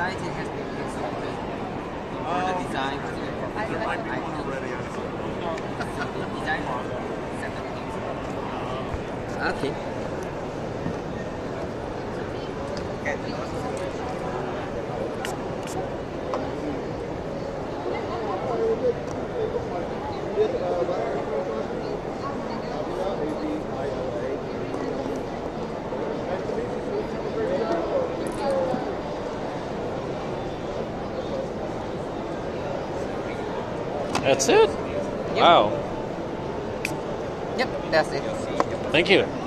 society has been consulted for the design. There might be one already. Design for 7 things. Okay. That's it? Yep. Wow. Yep, that's it. Thank you.